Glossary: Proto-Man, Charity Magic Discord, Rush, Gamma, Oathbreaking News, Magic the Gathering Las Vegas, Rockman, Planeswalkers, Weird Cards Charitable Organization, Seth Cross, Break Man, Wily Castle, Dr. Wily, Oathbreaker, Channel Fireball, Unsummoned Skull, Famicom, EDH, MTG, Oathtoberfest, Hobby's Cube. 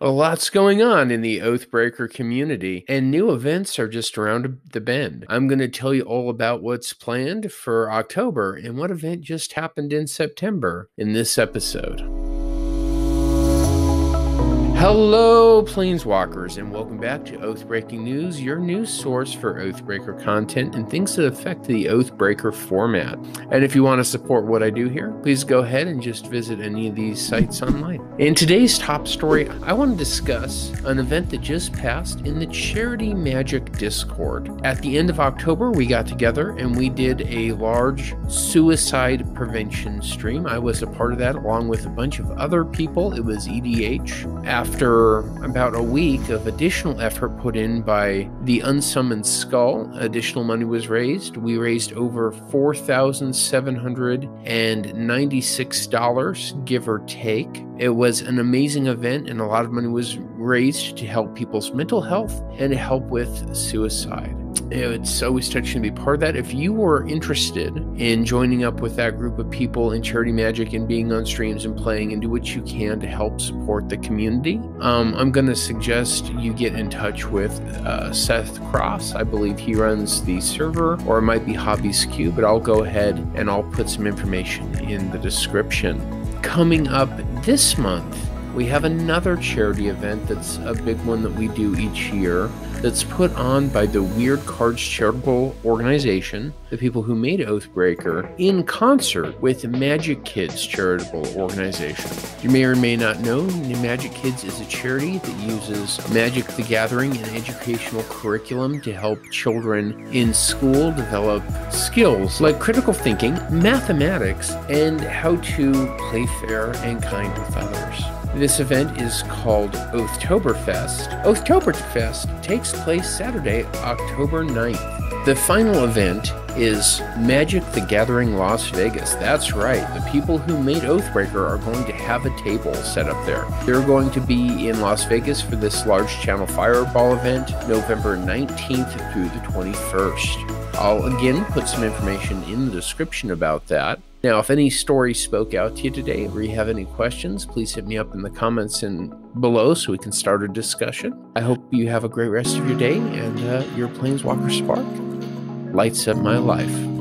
a lot's going on in the Oathbreaker community, and new events are just around the bend. I'm going to tell you all about what's planned for October and what event just happened in September in this episode. Hello, Planeswalkers, and welcome back to Oathbreaking News, your news source for Oathbreaker content and things that affect the Oathbreaker format. And if you want to support what I do here, please go ahead and just visit any of these sites online. In today's top story, I want to discuss an event that just passed in the Charity Magic Discord. At the end of October, we got together and we did a large suicide prevention stream. I was a part of that along with a bunch of other people. It was EDH. After about a week of additional effort put in by the Unsummoned Skull, additional money was raised. We raised over $4,796, give or take. It was an amazing event, and a lot of money was raised to help people's mental health and to help with suicide. It's always touching to be part of that. If you were interested in joining up with that group of people in Charity Magic and being on streams and playing and do what you can to help support the community, I'm going to suggest you get in touch with Seth Cross. I believe he runs the server, or it might be Hobby's Cube, but I'll go ahead and I'll put some information in the description. Coming up this month, we have another charity event that's a big one that we do each year that's put on by the Weird Cards Charitable Organization, the people who made Oathbreaker, in concert with the Magic Kids Charitable Organization. You may or may not know, New Magic Kids is a charity that uses Magic the Gathering and educational curriculum to help children in school develop skills like critical thinking, mathematics, and how to play fair and kind with others. This event is called Oathtoberfest. Oathtoberfest takes place Saturday, October 9th. The final event is Magic the Gathering Las Vegas. That's right. The people who made Oathbreaker are going to have a table set up there. They're going to be in Las Vegas for this large Channel Fireball event, November 19th through the 21st. I'll again put some information in the description about that. Now, if any story spoke out to you today or you have any questions, please hit me up in the comments and below so we can start a discussion. I hope you have a great rest of your day, and your Planeswalker spark lights up my life.